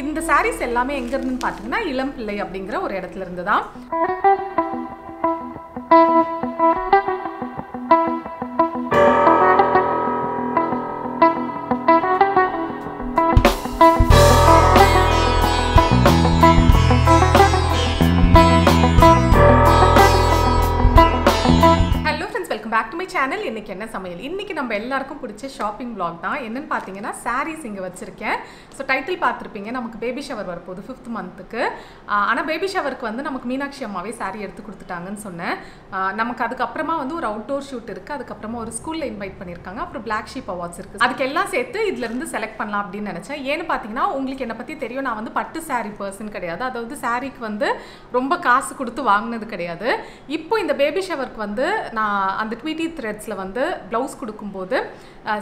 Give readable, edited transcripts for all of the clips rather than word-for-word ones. இந்த sarees எல்லாமே எங்க இருந்துன்னு பாத்தீங்கன்னா இளம்பிள்ளை அப்படிங்கற ஒரு இடத்துல இருந்து தான். Channel இன்னைக்கு என்ன சமையல் இன்னைக்கு நம்ம எல்லாருக்கும் பிடிச்ச ஷாப்பிங் vlog தான் என்னன்னு பாத்தீங்கன்னா sarees இங்க வச்சிருக்கேன் சோ டைட்டில் பார்த்திருப்பீங்க நமக்கு பேபி ஷவர் வர போகுது 5th மந்த்க்கு ஆனா பேபி ஷவருக்கு வந்து நமக்கு மீனாட்சி அம்மாவே saree எடுத்து கொடுத்துட்டாங்கன்னு சொன்னேன் நமக்கு அதுக்கு அப்புறமா வந்து ஒரு அவுட்டோர் ஷூட் இருக்கு அதுக்கு அப்புறமா ஒரு ஸ்கூல்ல இன்வைட் பண்ணிருக்காங்க அப்புறம் Black Sheep Awards இருக்கு அதுக்கு எல்லாம் சேர்த்து இதில இருந்து செலக்ட் பண்ணலாம் அப்படி நினைச்சேன் ஏன்னு பாத்தீங்கன்னா உங்களுக்கு என்ன பத்தி தெரியும் நான் வந்து பட்டு saree person கிடையாது அதாவது சாரிக்கு வந்து ரொம்ப காசு கொடுத்து வாங்குனது கிடையாது இப்போ இந்த பேபி ஷவருக்கு வந்து நான் அந்த ட்வீட்டி threadsல வந்து blouse கொடுக்கும்போது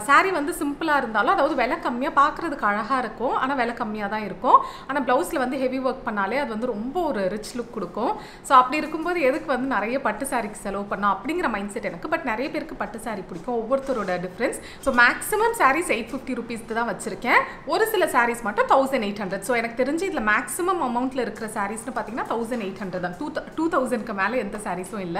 saree வந்து சிம்பிளா இருந்தாலும் அதாவது விலை கம்மியா பார்க்கிறதுக்கு அழகா இருக்கும் ஆனா விலை கம்மியா தான் இருக்கும் ஆனா blouseல வந்து ஹெவி வர்க் பண்ணாலே அது வந்து ரொம்ப ஒரு ரிச் லுக் கொடுக்கும் சோ அப்படி இருக்கும்போது எதுக்கு வந்து நிறைய பட்டு saree செலவு பண்ணனும் அப்படிங்கற மைண்ட் செட் எனக்கு பட் நிறைய பேருக்கு பட்டு saree பிடிக்கும் ஒவ்வொருத்தரோட difference so maximum sarees 850 rupees தான் வச்சிருக்கேன் ஒரு சில sarees மட்டும் 1800 சோ எனக்கு தெரிஞ்சு இதுல maximum amountல இருக்கிற sareesனு பாத்தீங்கன்னா 1800 தான் 2000 க்கு மேல எந்த sareesம் இல்ல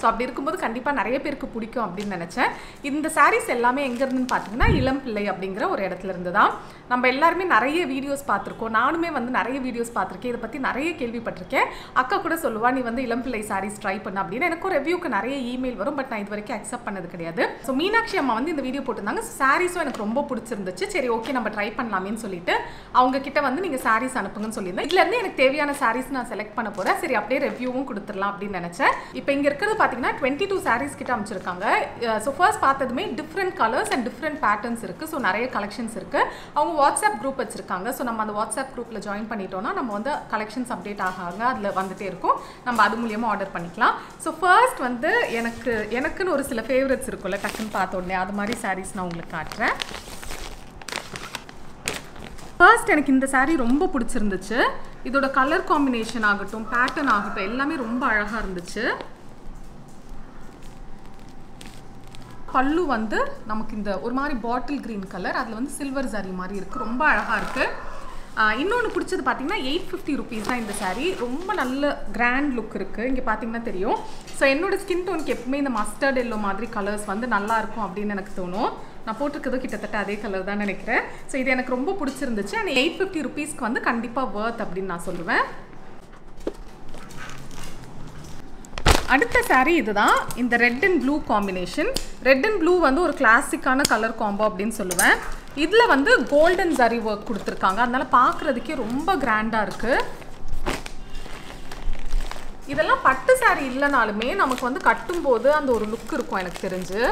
சோ அப்படி இருக்கும்போது கண்டிப்பா நிறைய பேருக்கு பிடிக்கும் அப்படி நினைச்சேன் இந்த sarees எல்லாமே எங்க இருந்துன்னு பாத்தீங்கன்னா இளம்பிள்ளை அப்படிங்கற ஒரு இடத்துல இருந்து தான் நம்ம எல்லாரும் நிறைய வீடியோஸ் பாத்துறோம் நானுமே வந்து நிறைய வீடியோஸ் பாத்துர்க்கேன் இத பத்தி நிறைய கேள்விப்பட்டிருக்கேன் அக்கா கூட சொல்லுவா நீ வந்து இளம்பிள்ளை sarees ட்ரை பண்ணு அப்படினா எனக்கு ரிவ்யூக்கு நிறைய ஈமெயில் வரும் பட் நான் இதுவரைக்கும் அக்செப்ட் பண்ணது கிடையாது சோ மீனாட்சி அம்மா வந்து இந்த வீடியோ போட்டுதாங்க sareesம் எனக்கு ரொம்ப பிடிச்சிருந்துச்சு சரி ஓகே நம்ம ட்ரை பண்ணலாம்னு சொல்லிட்டு அவங்க கிட்ட வந்து நீங்க sarees அனுப்புங்கன்னு சொல்லிருந்தேன் இதல இருந்து எனக்கு தேவையான sarees நான் செலக்ட் பண்ண போறேன் சரி அப்படியே ரிவ்யூவும் கொடுத்துறலாம் அப்படி நினைச்சேன் இப்போ இங்க இருக்குது பாத்தீங்கன்னா 22 sarees கிட்ட அம்ச்சிருக்கேன் So first பார்த்ததுமே different colors and different patterns இருக்கு so நிறைய collections இருக்கு அவங்க WhatsApp group வச்சிருக்காங்க so நம்ம அந்த WhatsApp groupல join பண்ணிட்டோம்னா நம்ம வந்து collections update ஆகாங்க அதுல வந்துட்டே இருக்கும் நம்ம அது மூலமா ஆர்டர் பண்ணிக்கலாம் so first வந்து எனக்குன்னு ஒரு சில favorites இருக்குல டக்குன்னு பார்த்த உடனே அது மாதிரி sarees நான் உங்களுக்கு காட்றேன் first எனக்கு இந்த saree ரொம்ப பிடிச்சிருந்துச்சு இதோட color combination ஆகட்டும் pattern ஆகட்டும் எல்லாமே ரொம்ப அழகா இருந்துச்சு பல்லு வந்து நமக்கு இந்த ஒரு மாதிரி பாட்டில் green கலர் அதுல வந்து சில்வர் saree மாதிரி இருக்கு ரொம்ப அழகா இருக்கு இன்னொன்னு பிடிச்சது பாத்தீங்கன்னா 850 rupees தான் இந்த saree ரொம்ப நல்ல கிராண்ட் லுக் இருக்கு இங்க பாத்தீங்கன்னா தெரியும் சோ என்னோட ஸ்கின் டோனுக்கு எப்பவுமே இந்த மஸ்டர்ட் yellow மாதிரி கலர்ஸ் வந்து நல்லா இருக்கும் அப்படினு எனக்கு தோணும் நான் போட்டுக்கிறது கிட்டத்தட்ட அதே கலர் தான் நினைக்கிறேன் சோ இது எனக்கு ரொம்ப பிடிச்சிருந்துச்சு and 850 rupees க்கு வந்து கண்டிப்பா worth அப்படினு நான் சொல்லுவேன் அடுத்த saree இதுதான் இந்த red and blue combination red and blue வந்து ஒரு கிளாசிக்கான கலர் காம்போ அப்படினு சொல்லுவேன் இதுல வந்து கோல்டன் saree work கொடுத்திருக்காங்க அதனால பார்க்கிறதுக்கே ரொம்ப கிராண்டா இருக்கு இதெல்லாம் பட்டு saree இல்லனாலுமே நமக்கு வந்து கட்டும்போது அந்த ஒரு லுக் இருக்கும் எனக்கு தெரிஞ்சு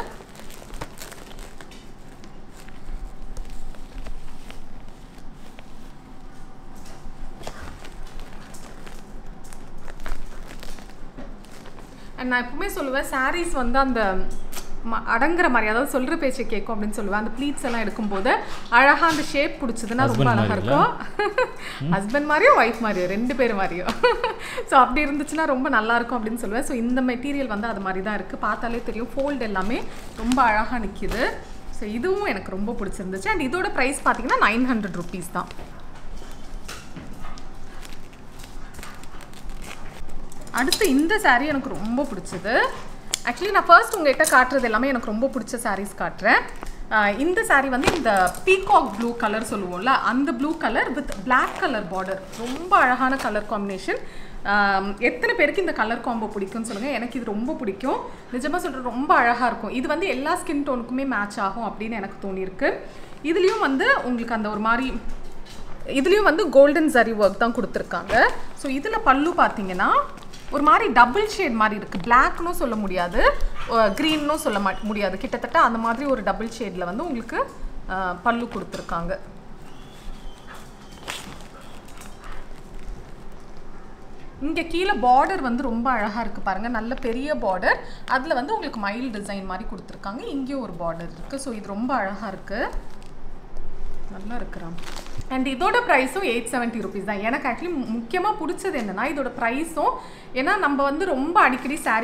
நான் எப்பவுமே சொல்லுவேன் sarees வந்து அந்த அடங்கற மாதிரி அதாவது சொல்ற பேச்சை கேக்கும் அப்படினு சொல்லுவேன் அந்த ப்ளீட்ஸ் எல்லாம் எடுக்கும்போது அழகா அந்த ஷேப் புடிச்சதுனா ரொம்ப அழகா இருக்கும் ஹஸ்பண்ட் மாதிரியோ வைஃப் மாதிரியோ ரெண்டு பேர் மாதிரியோ சோ அப்படி இருந்துச்சுனா ரொம்ப நல்லா இருக்கும் அப்படினு சொல்லுவேன் சோ இந்த மெட்டீரியல் வந்து அது மாதிரி தான் இருக்கு பார்த்தாலே தெரியும் ஃபோல்ட் எல்லாமே ரொம்ப அழகா நிக்குது சோ இதுவும் எனக்கு ரொம்ப பிடிச்சிருந்துச்சு and இதோட பிரைஸ் பாத்தீங்கன்னா 900 rupees தான் அடுத்து இந்த saree எனக்கு ரொம்ப பிடிச்சது एक्चुअली நான் ஃபர்ஸ்ட் உங்ககிட்ட காட்றது எல்லாமே எனக்கு ரொம்ப பிடிச்ச sarees காட்றேன் இந்த saree வந்து இந்த peacock blue கலர் சொல்லுவோம்ல அந்த blue colour with black colour border ரொம்ப அழகான கலர் காம்பினேஷன் எத்தனை பேருக்கு இந்த கலர் காம்போ பிடிக்கும்னு சொல்லுங்க எனக்கு இது ரொம்ப பிடிக்கும் நிஜமா சொல்றேன் ரொம்ப அழகா இருக்கும் இது வந்து எல்லா ஸ்கின் டோனுக்குமே மேட்ச் ஆகும் அப்படினு எனக்கு தோணி இருக்கு இதுலயும் வந்து உங்களுக்கு அந்த ஒரு மாதிரி இதுலயும் வந்து கோல்டன் saree work தான் கொடுத்திருக்காங்க சோ இதுல பல்லு பாத்தீங்கன்னா ஒரு மாதிரி டபுள் ஷேட் மாதிரி இருக்கு Blackனு சொல்ல முடியாது Greenனு சொல்ல முடியாது கிட்டத்தட்ட அந்த மாதிரி ஒரு டபுள் ஷேட்ல வந்து உங்களுக்கு பல்லு கொடுத்திருக்காங்க இங்க கீழ border வந்து ரொம்ப அழகா இருக்கு பாருங்க நல்ல பெரிய border அதுல வந்து உங்களுக்கு மயில் டிசைன் மாதிரி கொடுத்திருக்காங்க இங்க ஒரு border இருக்கு சோ இது ரொம்ப அழகா இருக்கு நல்லா இருக்குறாங்க And this price is 870 rupees. I actually the price we have so,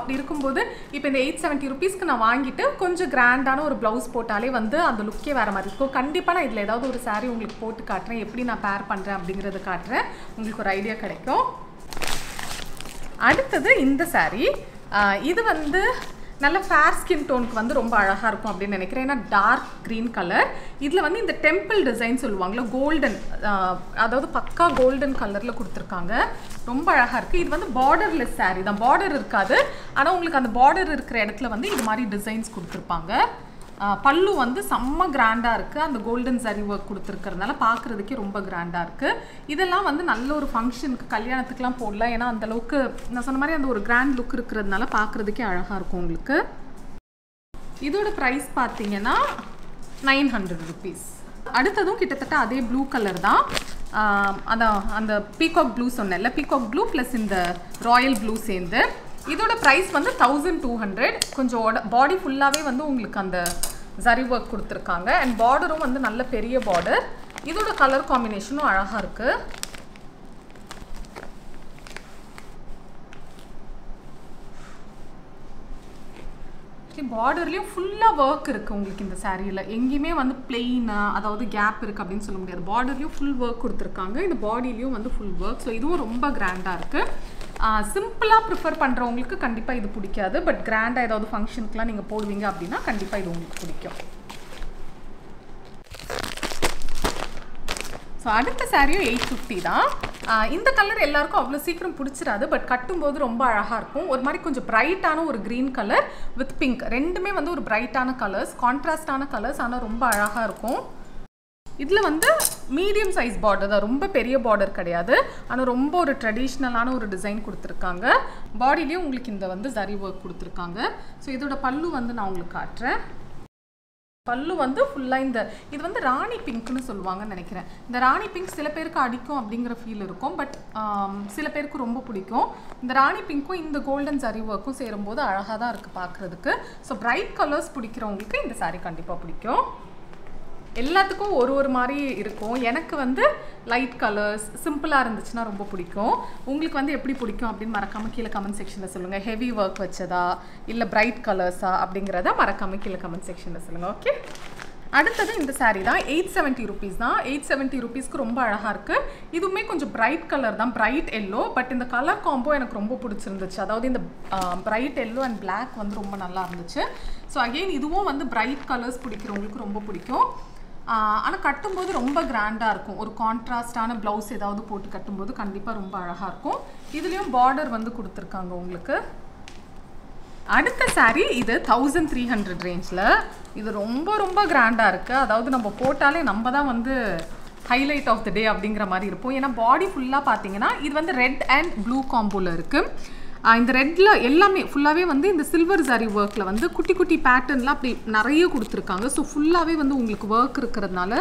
if you 870 rupees, you can get grand blouse. நல்ல fair skin tone க்கு வந்து ரொம்ப அழகா இருக்கும் அப்படி நினைக்கிறேன். ஏனா dark green color. இதுல வந்து இந்த temple design சொல்லுவாங்கல golden அதாவது பக்கா golden கலர்ல கொடுத்திருக்காங்க. ரொம்ப அழகா இருக்கு. இது வந்து borderless saree தான். border இருக்காது. ஆனா உங்களுக்கு அந்த border இருக்கிற இடத்துல வந்து இந்த மாதிரி designs கொடுத்திருப்பாங்க. பல்லு வந்து செம்ம கிராண்டா இருக்கு. அந்த golden saree work கொடுத்திருக்கிறதுனால பார்க்கிறதுக்கே ரொம்ப கிராண்டா இருக்கு. இதெல்லாம் வந்து நல்ல ஒரு ஃபங்க்ஷனுக்கு கல்யாணத்துக்குலாம் போடலாம். ஏனா அந்த அளவுக்கு நான் சொன்ன மாதிரி அந்த ஒரு grand look இருக்குிறதுனால பார்க்கிறதுக்கே அழகா இருக்கும் உங்களுக்கு. இதோட price பாத்தீங்கன்னா 900 rupees. அடுத்ததும் கிட்டத்தட்ட அதே blue color தான். அந்த peacock blue சொன்னேன்ல, peacock blue plus இந்த royal blue சேர்ந்து இதோட price வந்து 1200 கொஞ்சம் body full-ஆவே வந்து உங்களுக்கு அந்த zari work கொடுத்திருக்காங்க and border-உம் வந்து நல்ல பெரிய border இதோட color combination-உம் அழகா இருக்கு border-லயும் full-ஆ work இருக்கு உங்களுக்கு இந்த saree-ல எங்கயுமே வந்து plain அதாவது gap இருக்கு அப்படினு சொல்ல முடியாது border-லயும் full work கொடுத்திருக்காங்க இந்த body-லயும் வந்து full work so இதுவும் ரொம்ப grand-ஆ இருக்கு சிம்பிளா பிரெஃபர் பண்றவங்களுக்கு கண்டிப்பா இது பிடிக்காது பட் கிராண்டா ஏதாவது ஃபங்க்ஷனுக்குலாம் நீங்க போடுவீங்க அப்படினா கண்டிப்பா இது உங்களுக்கு பிடிக்கும் சோ அடுத்த சாரியும் 850 தான் இந்த கலர் எல்லாருக்கும் அவ்வளவு சீக்கிரம் பிடிச்சிராது பட் கட்டும்போது ரொம்ப அழகா இருக்கும் ஒரு மாதிரி கொஞ்சம் பிரைட்டான ஒரு green color with pink ரெண்டுமே வந்து ஒரு பிரைட்டான கலர்ஸ் கான்ட்ராஸ்டான கலர்ஸ் ஆனா ரொம்ப அழகா இருக்கும் இதுல வந்து medium size border தான் ரொம்ப பெரிய border கிடையாது ஆனா ரொம்ப ஒரு ட்ரெடிஷனலான ஒரு டிசைன் கொடுத்திருக்காங்க பாடியிலயும் உங்களுக்கு இந்த வந்து zari work கொடுத்திருக்காங்க சோ இதோட பல்லு வந்து நான் உங்களுக்கு காட்றேன் பல்லு வந்து ஃபுல்லா இந்த இது வந்து ராணி pink னு சொல்வாங்கன்னு நினைக்கிறேன் இந்த ராணி pink சில பேருக்கு அடிக்கும் அப்படிங்கற feel இருக்கும் பட் சில பேருக்கு ரொம்ப பிடிக்கும் இந்த ராணி pink-ம் இந்த golden zari work-ம் சேரும்போது அழகா தான் இருக்கு பார்க்கிறதுக்கு சோ bright colors பிடிக்கிறவங்களுக்கு இந்த saree கண்டிப்பா பிடிக்கும் எல்லாத்துக்கும் ஒரு மாதிரி இருக்கும் எனக்கு வந்து லைட் கலர்ஸ் சிம்பிளா இருந்துச்சுனா ரொம்ப பிடிக்கும் உங்களுக்கு வந்து எப்படி பிடிக்கும் அப்படி மறக்காம கீழ கமெண்ட் செக்ஷன்ல சொல்லுங்க ஹெவி வர்க் வச்சதா இல்ல பிரைட் கலர்ஸா அப்படிங்கறத மறக்காம கீழ கமெண்ட் செக்ஷன்ல சொல்லுங்க ஓகே அடுத்து இந்த saree தான் 870 rupees தான் 870 rupeesக்கு ரொம்ப அழகா இருக்கு இதுமே கொஞ்சம் bright color தான் bright yellow பட் இந்த கலர் காம்போ எனக்கு ரொம்ப பிடிச்சிருந்துச்சு அதாவது இந்த bright yellow and black வந்து ரொம்ப நல்லா இருந்துச்சு சோ again இதுவும் வந்து bright colors பிடிக்கிறவங்களுக்கு ரொம்ப பிடிக்கும் ஆனா கட்டும்போது ரொம்ப கிராண்டா இருக்கும் ஒரு கான்ட்ராஸ்டான ப்лауஸ் ஏதாவது போட்டு கட்டும்போது கண்டிப்பா ரொம்ப அழகா இருக்கும் இதுலயும் border வந்து கொடுத்திருக்காங்க உங்களுக்கு அடுத்த saree இது 1300 ரேஞ்ச்ல இது ரொம்ப கிராண்டா இருக்கு அதாவது நம்ம போட்டாலே நம்ம தான் வந்து highlight of the day அப்படிங்கற மாதிரி இருக்கும் ஏனா பாடி ஃபுல்லா பாத்தீங்கன்னா இது வந்து red and blue combo-ல இருக்கு இந்த ரெட்ல எல்லாமே ஃபுல்லாவே வந்து இந்த silver zari workல வந்து குட்டி குட்டி பேட்டர்ன்ல அப்படி நிறைய கொடுத்திருக்காங்க சோ ஃபுல்லாவே வந்து உங்களுக்கு work இருக்குிறதுனால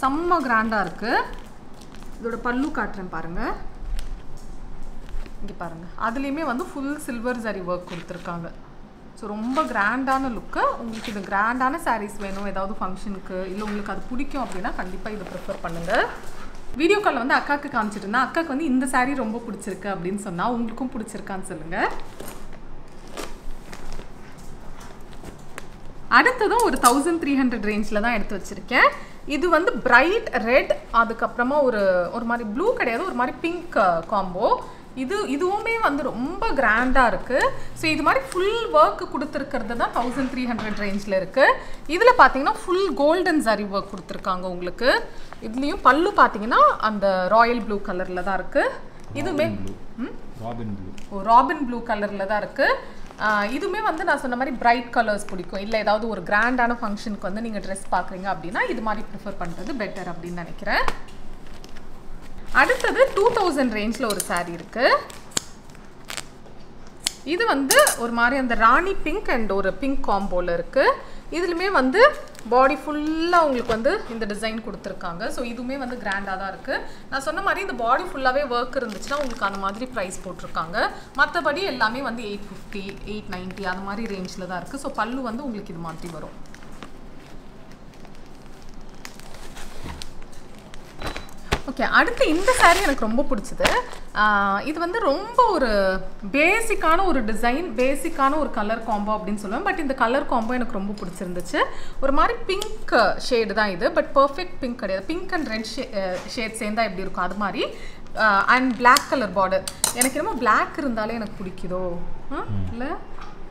செம்ம கிராண்டா இருக்கு இதோட பல்லு காட்றேன் பாருங்க இங்க பாருங்க அதுலயுமே வந்து full silver zari work கொடுத்திருக்காங்க சோ ரொம்ப கிராண்டான லுக்க உங்களுக்கு இந்த கிராண்டான sarees வேணும் ஏதாவது ஃபங்க்ஷனுக்கு இல்ல உங்களுக்கு அது பிடிக்கும் அப்படினா கண்டிப்பா இத பிரெஃபர் பண்ணுங்க வீடியோ கால்ல வந்து அக்காக்கு காமிச்சிட்டேனா அக்காக்கு வந்து இந்த saree ரொம்ப பிடிச்சிருக்கு அப்படினு சொன்னா உங்களுக்கும் பிடிச்சிருக்கான்னு சொல்லுங்க அடுத்தது ஒரு 1300 ரேஞ்ச்ல தான் எடுத்து வச்சிருக்கேன் இது வந்து பிரைட் ரெட் அதுக்கு அப்புறமா ஒரு மாதிரி ப்ளூ கிடையாது ஒரு மாதிரி pink காம்போ இதுவுமே வந்து ரொம்ப கிராண்டா இருக்கு சோ இது மாதிரி full work கொடுத்திருக்கிறது தான் 1300 ரேஞ்ச்ல இருக்கு இதுல பாத்தீங்கன்னா full golden zari work கொடுத்திருக்காங்க உங்களுக்கு இதுலயும் பல்லு பாத்தீங்கன்னா அந்த ராயல் ப்ளூ கலர்ல தான் இருக்கு இதுமே ராபின் ப்ளூ கலர்ல தான் இருக்கு இதுமே வந்து நான் சொன்ன மாதிரி பிரைட் கலர்ஸ் பிடிக்கும் இல்ல ஏதாவது ஒரு கிராண்டான ஃபங்க்ஷனுக்கு வந்து நீங்க Dress பார்க்கறீங்க அப்படினா இது மாதிரி பிரெஃபர் பண்றது பெட்டர் அப்படி நினைக்கிறேன் அடுத்து 2000 ரேஞ்ச்ல ஒரு saree இருக்கு இது வந்து ஒரு மாதிரி அந்த ராணி pink and ஒரு pink comboல இருக்கு இதுலயே வந்து பாடி ஃபுல்லா உங்களுக்கு வந்து இந்த டிசைன் கொடுத்திருக்காங்க சோ இதுமே வந்து கிராண்டா தான் இருக்கு நான் சொன்ன மாதிரி இந்த பாடி ஃபுல்லாவே வர்க் இருந்துச்சுனா உங்களுக்கு அந்த மாதிரி பிரைஸ் போட்டுருக்காங்க மத்தபடி எல்லாமே வந்து 850 890 அந்த மாதிரி ரேஞ்ச்ல தான் இருக்கு சோ பல்லு வந்து உங்களுக்கு இது மாதிரி வரும் Okay, அடுத்து இந்த saree எனக்கு ரொம்ப பிடிச்சது. இது வந்து ரொம்ப ஒரு பேசிக்கான ஒரு டிசைன், பேசிக்கான ஒரு கலர் காம்போ அப்படினு சொல்லுவேன். பட் இந்த கலர் காம்போ எனக்கு ரொம்ப பிடிச்சிருந்துச்சு. ஒரு மாதிரி பிங்க் ஷேட் தான் இது, பட் பெர்ஃபெக்ட் பிங்க் கிடையாது. பிங்க் அண்ட் ரெட் ஷேட் சேர்ந்தா எப்படி இருக்கும் அது மாதிரி. And black colour border. எனக்கு என்னமோ black இருந்தாலே எனக்கு பிடிக்குதோ. இல்ல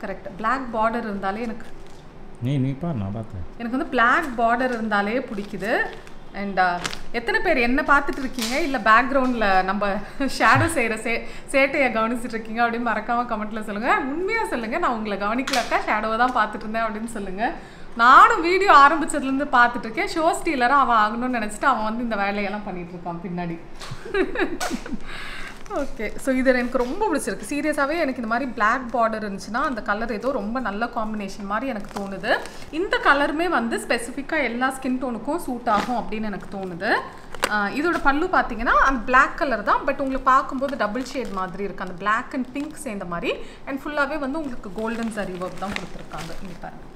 கரெக்ட். black border இருந்தாலே எனக்கு நீ பாரு நான் பார்த்தேன். எனக்கு வந்து black border இருந்தாலே பிடிக்குது. And எத்தனை பேர் என்ன பார்த்துட்டு இருக்கீங்க இல்லை பேக்ரவுண்டில் நம்ம ஷேடோ செய்கிற சேட்டையை கவனிச்சுட்டு இருக்கீங்க அப்படின்னு மறக்காமல் கமெண்ட்டில் சொல்லுங்கள். உண்மையாக சொல்லுங்கள், நான் உங்களை கவனிக்கலாக்கா ஷேடோவை தான் பார்த்துட்டு இருந்தேன் அப்படின்னு சொல்லுங்கள். நானும் வீடியோ ஆரம்பித்ததுலேருந்து பார்த்துட்டு இருக்கேன். ஷோ ஸ்டீலராக அவன் ஆகணும்னு நினச்சிட்டு அவன் வந்து இந்த வேலையெல்லாம் பண்ணிகிட்டு இருக்கான் பின்னாடி. ஓகே, ஸோ இது எனக்கு ரொம்ப பிடிச்சிருக்கு. சீரியஸாகவே எனக்கு இந்த மாதிரி பிளாக் பார்டர் இருந்துச்சுன்னா அந்த கலர் ஏதோ ரொம்ப நல்ல காம்பினேஷன் மாதிரி எனக்கு தோணுது. இந்த கலருமே வந்து ஸ்பெசிஃபிக்காக எல்லா ஸ்கின் டோனுக்கும் சூட் ஆகும் அப்படின்னு எனக்கு தோணுது. இதோட பல்லு பார்த்தீங்கன்னா அந்த பிளாக் கலர் தான், பட் உங்களுக்கு பார்க்கும்போது டபுள் ஷேட் மாதிரி இருக்குது. அந்த பிளாக் அண்ட் பிங்க் சேர்ந்த மாதிரி. அண்ட் ஃபுல்லாகவே வந்து உங்களுக்கு கோல்டன் சரி ஒர்க் தான் கொடுத்துருக்காங்க. இங்கே பாருங்கள்.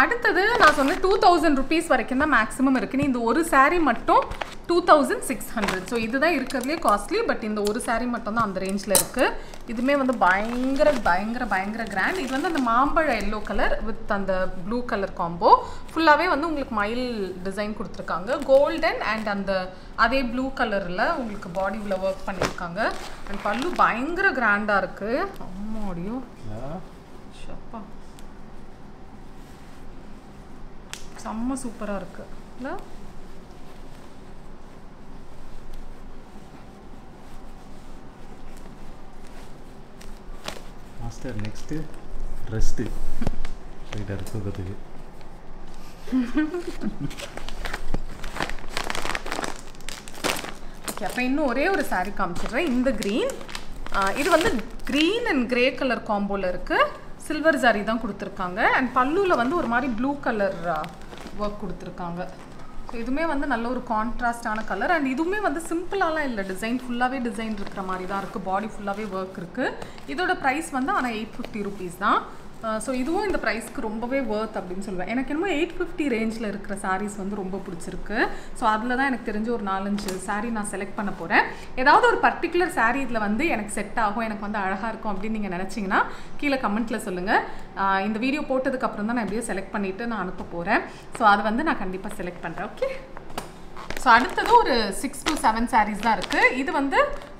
அடுத்தது நான் சொன்னேன் 2000 rupees வரைக்கும் தான் மேக்ஸிமம் இருக்குன்னு. இந்த ஒரு சாரீ மட்டும் 2600. ஸோ இதுதான் இருக்கிறதுலே காஸ்ட்லி, பட் இந்த ஒரு சாரீ மட்டும் தான் அந்த ரேஞ்சில் இருக்குது. இதுவுமே வந்து பயங்கர பயங்கர பயங்கர கிராண்ட். இது வந்து அந்த மாம்பழ எல்லோ கலர் வித் அந்த ப்ளூ கலர் காம்போ. ஃபுல்லாகவே வந்து உங்களுக்கு மயில் டிசைன் கொடுத்துருக்காங்க. கோல்டன் அண்ட் அந்த அதே ப்ளூ கலரில் உங்களுக்கு பாடி உள்ள ஒர்க் பண்ணியிருக்காங்க. அண்ட் பல்லு பயங்கர கிராண்டாக இருக்குது. அம்மாடியும் ஷப்பா செம்ம சூப்பராக இருக்குல்ல. மாஸ்டர் நெக்ஸ்ட் ரெஸ்ட் ரைட் அடுத்ததுக்கு. ஓகே, அப்போ இன்னும் ஒரே ஒரு சாரி காமிச்சிடுறேன். இந்த க்ரீன், இது வந்து க்ரீன் அண்ட் கிரே கலர் காம்போவில் இருக்குது. சில்வர் சாரி தான் கொடுத்துருக்காங்க. அண்ட் பல்லுவில் வந்து ஒரு மாதிரி ப்ளூ கலர் ஒர்க் கொடுத்துருக்காங்க. ஸோ இதுவுமே வந்து நல்ல ஒரு கான்ட்ராஸ்டான கலர். அண்ட் இதுவுமே வந்து சிம்பிளாலாம் இல்லை, டிசைன் ஃபுல்லாகவே டிசைன் இருக்கிற மாதிரி தான் இருக்குது. பாடி ஃபுல்லாகவே ஒர்க் இருக்குது. இதோட ப்ரைஸ் வந்து ஆனால் 850 rupees தான். ஸோ இதுவும் இந்த ப்ரைஸ்க்கு ரொம்பவே ஒர்த் அப்படின்னு சொல்லுவேன். எனக்கு என்னமோ 850 ரேஞ்சில் இருக்கிற சாரீஸ் வந்து ரொம்ப பிடிச்சிருக்கு. ஸோ அதில் தான் எனக்கு தெரிஞ்ச ஒரு 4-5 சாரீ நான் செலக்ட் பண்ண போகிறேன். ஏதாவது ஒரு பர்டிகுலர் சாரீ இதில் வந்து எனக்கு செட் ஆகும், எனக்கு வந்து அழகாக இருக்கும் அப்படின்னு நீங்கள் நினச்சிங்கன்னா கீழே கமெண்ட்டில் சொல்லுங்கள். இந்த வீடியோ போட்டதுக்கப்புறம் தான் நான் எப்படியோ செலக்ட் பண்ணிவிட்டு நான் அனுப்ப போகிறேன். ஸோ அதை வந்து நான் கண்டிப்பாக செலக்ட் பண்ணுறேன். ஓகே, ஸோ அடுத்தது ஒரு 6 to 7 சாரீஸ் தான் இருக்குது. இது வந்து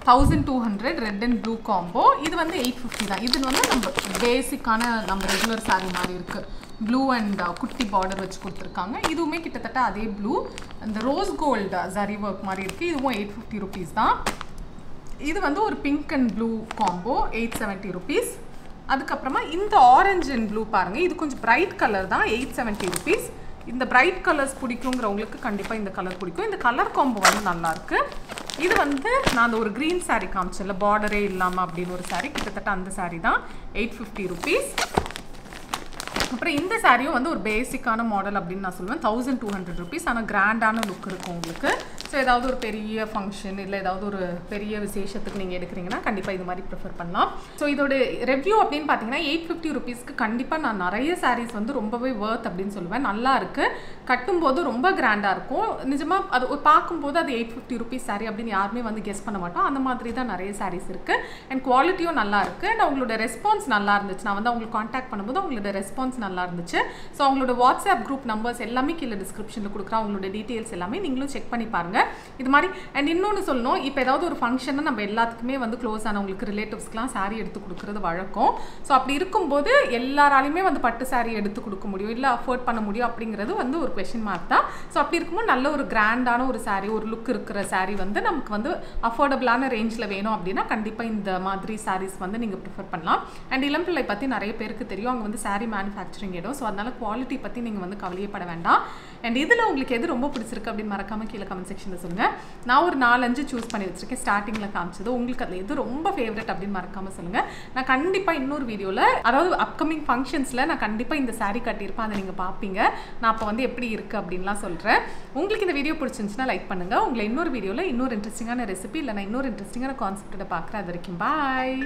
1200 ரெட் அண்ட் ப்ளூ காம்போ. இது வந்து 850 தான். இது வந்து நம்ம பேசிக்கான நம்ம ரெகுலர் சாரீ மாதிரி இருக்குது. ப்ளூ அண்ட் குட்டி பார்டர் வச்சு கொடுத்துருக்காங்க. இதுவுமே கிட்டத்தட்ட அதே ப்ளூ இந்த ரோஸ் கோல்டு ஜரி ஒர்க் மாதிரி இருக்குது. இதுவும் 850 rupees தான். இது வந்து ஒரு pink and blue combo 870 rupees. அதுக்கப்புறமா இந்த ஆரஞ்சு அண்ட் ப்ளூ பாருங்கள். இது கொஞ்சம் பிரைட் கலர் தான், 870 rupees. இந்த பிரைட் கலர்ஸ் பிடிக்குங்கிறவங்களுக்கு கண்டிப்பாக இந்த கலர் பிடிக்கும். இந்த கலர் காம்போ வந்து நல்லாயிருக்கு. இது வந்து நான் அந்த ஒரு க்ரீன் சாரீ காமிச்சேன்ல பார்டரே இல்லாமல் அப்படின்னு ஒரு சாரீ, கிட்டத்தட்ட அந்த சாரீ தான் 850 rupees. அப்புறம் இந்த சாரியும் வந்து ஒரு பேசிக்கான மாடல் அப்படின்னு நான் சொல்லுவேன். 1200 rupees. ஆனால் கிராண்டான லுக் இருக்கும் உங்களுக்கு. ஸோ ஏதாவது ஒரு பெரிய ஃபங்க்ஷன் இல்லை ஏதாவது ஒரு பெரிய விசேஷத்துக்கு நீங்கள் எடுக்கிறீங்கன்னா கண்டிப்பாக இது மாதிரி ப்ரிஃபர் பண்ணலாம். ஸோ இதோட ரெவ்யூ அப்படின்னு பார்த்தீங்கன்னா 850 rupeesக்கு கண்டிப்பாக நான் நிறைய சாரீஸ் வந்து ரொம்பவே ஒர்த் அப்படின்னு சொல்லுவேன். நல்லா இருக்குது, கட்டும்போது ரொம்ப கிராண்டாக இருக்கும். நிஜமாக அது பார்க்கும்போது அது 850 rupees சாரீ அப்படின்னு யாருமே வந்து கெஸ் பண்ண மாட்டோம். அந்த மாதிரி தான் நிறைய சாரீஸ் இருக்குது. அண்ட் குவாலிட்டியும் நல்லா இருக்குது. நான் உங்களோட ரெஸ்பான்ஸ் நல்லா இருந்துச்சு. நான் வந்து அவங்களுக்கு காண்டாக்ட் பண்ணும்போது அவங்களோட ரெஸ்பான்ஸ் நல்லா இருந்துச்சு. ஸோ அவங்களோட வாட்ஸ்அப் குரூப் நம்பர்ஸ் எல்லாமே கீழே டிஸ்கிரிப்ஷனில் கொடுக்குறேன். அவங்களோட டீட்டெயில்ஸ் எல்லாமே நீங்களும் செக் பண்ணி பாருங்கள். இது மாதிரி அண்ட் இன்னொன்று சொல்லணும், இப்போ ஏதாவது ஒரு ஃபங்க்ஷன்னா நம்ம எல்லாத்துக்குமே வந்து க்ளோஸ் ஆனவங்களுக்கு ரிலேட்டிவ்ஸ்க்குலாம் சாரீ எடுத்து கொடுக்குறது வழக்கம். ஸோ அப்படி இருக்கும்போது எல்லாராலையுமே வந்து பட்டு சாரீ எடுத்து கொடுக்க முடியும் இல்லை அஃபோர்ட் பண்ண முடியும் அப்படிங்கிறது வந்து ஒரு க்வெஸ்சன் மார்க் தான். ஸோ அப்படி இருக்கும்போது நல்ல ஒரு கிராண்டான ஒரு சாரீ, ஒரு லுக் இருக்கிற சாரீ வந்து நமக்கு வந்து அஃபோர்டபுளான ரேஞ்சில் வேணும் அப்படின்னா கண்டிப்பாக இந்த மாதிரி சாரீஸ் வந்து நீங்கள் ப்ரிஃபர் பண்ணலாம். அண்ட் இளம்பிள்ளை பற்றி நிறைய பேருக்கு தெரியும், அவங்க வந்து சாரீ மேனுஃபேக்சரிங் இடம். ஸோ அதனால் குவாலிட்டி பற்றி நீங்கள் வந்து கவலையப்பட வேண்டாம். அண்ட் இதில் உங்களுக்கு எது ரொம்ப பிடிச்சிருக்கு அப்படின்னு மறக்காமல் கீழே கமெண்ட் செக்ஷன் சொல்லுங்க. நான் ஒரு 4-5 சூஸ் பண்ணி வச்சிருக்கேன். ஸ்டார்டிங்ல காமிச்சது உங்களுக்கு அதுல எது ரொம்ப ஃபேவரட் அப்படின்னு மறக்காம சொல்லுங்க. நான் கண்டிப்பா இன்னொரு வீடியோல, அதாவது அப்கமிங் ஃபங்க்ஷன்ஸ்ல நான் கண்டிப்பா இந்த சாரி கட்டியிருப்பேன். அதை நீங்க பாப்பீங்க. நான் அப்போ வந்து எப்படி இருக்கு அப்படின்லாம் சொல்றேன். உங்களுக்கு இந்த வீடியோ பிடிச்சிருந்துச்சுன்னா லைக் பண்ணுங்க. உங்களை இன்னொரு வீடியோல இன்னொரு இன்ட்ரெஸ்டிங்கான ரெசிபி இல்லைன்னா இன்னொரு இன்ட்ரெஸ்டிங்கான கான்செப்ட் பார்க்குறேன். அது வரைக்கும் பாய்.